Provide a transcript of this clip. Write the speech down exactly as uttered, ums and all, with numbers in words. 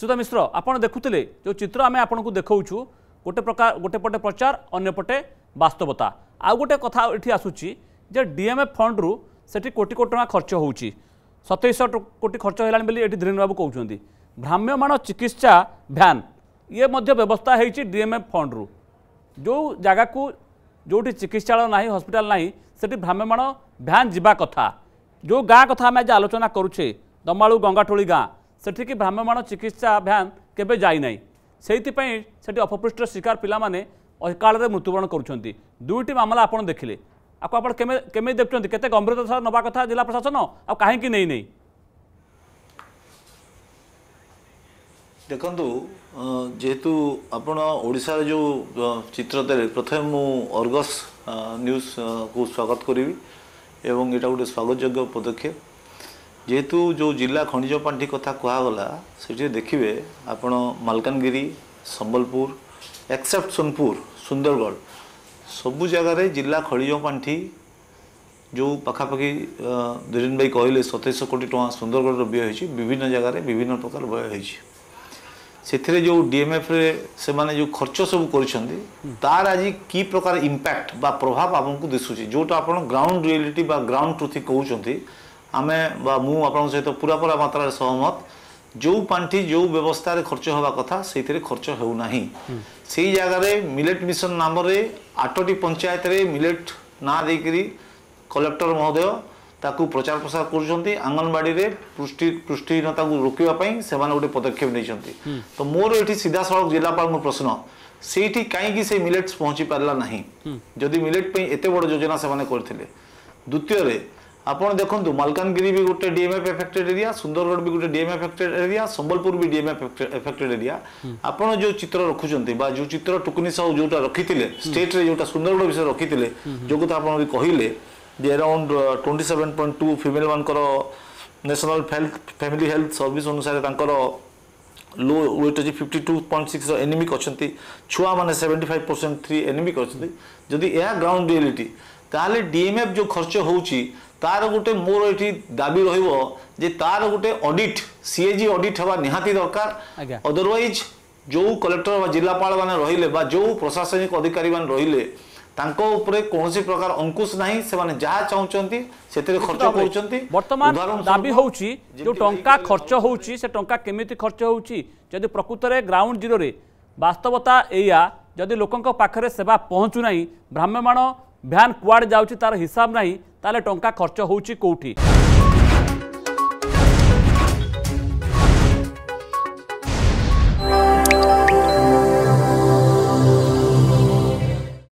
सुधा मिश्र आपण देखुले जो चित्र आम आपन को देखु गोटे प्रकार गोटे पटे प्रचार अंपटे बास्तवता आउ गोटे कथा ये आसूची जे डीएमएफ फंड रु से कोटी कोटी टाँग खर्च हो सतैश कोटी खर्च होली ये धीरेन्द्र बाबू कहते भ्राम्यमाण चिकित्सा भ्यान ये मध्य व्यवस्था होती डीएमएफ फंड रु जो जगह को जो चिकित्सालय ना हस्पिटाल ना से भ्राम्यमाण भ्यान जावा कथा जो गाँ कथा आम आज आलोचना करुचे दमालू गंगाटोली गाँ सेठिकी भ्राम्यमाण चिकित्सा भ्यान केबे जाई नाई सेहिथिपई सेठी अपपृष्ट शिकार पिला माने अकाल रे मृत्युवरण करूछंती दुईटी मामला आपण देखिले आपको आपण केमे केमे देखछंती केते गंभीरता सह नबा कथा जिला प्रशासन आ काहे कि नै नै देखंतु जेहेतु आपण ओडिसा रे जो चित्रते प्रथम मु अर्गस न्यूज को स्वागत करिवि एवं एटा गोटे स्वागत योग्य पदक्षेप जेहेतु जो जिला खनिज पांठी कथा कहगला से देखिए आपण मालकानगिरी संबलपुर एक्सेप्ट सोनपुर सुंदरगढ़ सबु जगार जिला खनिज पांठी जो पखापाखि धीरेन्द्र भाई कहले सतैश कोटी टाँह सुंदरगढ़ व्यय होती विभिन्न जगार विभिन्न प्रकार व्यय हो जो डीएमएफ रे से माने जो खर्च सब कर आज की प्रकार इम्पैक्ट बा प्रभाव आपको दिशुची जोटा आप ग्राउंड रियलिटी बा ग्राउंड ट्रुथ कहते आमे बा मु आपन सहित पूरा पूरा मात्रा सहमत जो पांठी जो व्यवस्था रे खर्च होबा कथा से खर्च हो नाही से जगार मिलेट मिशन नाम रे आठटी पंचायत रे मिलेट ना देकरी कलेक्टर महोदय ताकू प्रचार प्रसार करूछंती आंगनबाड़ी रे पुष्टि पुष्टिहीनता को रोकिबा पई से माने गोटे पदक्षेप नैछंती तो मोर एठी सीधा सड़क जिलापाल मो प्रश्न सेठी काई की से मिलेट्स पहुंची पारला नाही जदी मिलेट पई एते बड़ योजना से माने करथिले द्वितीय रे आपड़ देखो मालकानगिरी भी गोटे डीएमएफ एफेक्टेड एरिया सुंदरगढ़ भी गोटे डीएमएफ एफेक्टेड एरिया संबलपुर भी डीएमएफ एफेक्टेड एरिया आपड़ जो चित्र रखुंत जो चित्र टुकनी साहू जोटा रखी स्टेट रे जोटा सुंदरगढ़ विषय रखी जो कथा आप कहले जे around twenty seven point two female मानकर नेशनल फैमिली हेल्थ सर्विस अनुसार लो वेट अच्छे fifty two point six anaemic अच्छा छुआ मैंने seventy five percent three anaemic अच्छा जदि यह ग्राउंड रियलिटी ताले डीएमएफ जो खर्च होउची तार गोटे मोर ये दाबी रहिबो जे तार गोटे ऑडिट सीएजी ऑडिट हवा निहाती दरकार अदरवाइज जो कलेक्टर व जिलापाल माने रहिले बा जो प्रशासनिक अधिकारी माने रहिले तांको ऊपर कौन सी प्रकार अंकुश नाही से माने जहा चाहुचंती सेतरे खर्च करूचंती वर्तमान दाबी होउची जो टंका खर्च होउची से टंका केमिति खर्च होउची जदी प्रकृत रे ग्राउंड जीरो रे वास्तवता एया जदी लोकंक पाखरे सेवा पहुचु नाही ब्राह्मण भ्यान कुआड़े जाऊँगी तार हिसाब नहीं ताले टंका खर्च होउची कोठी।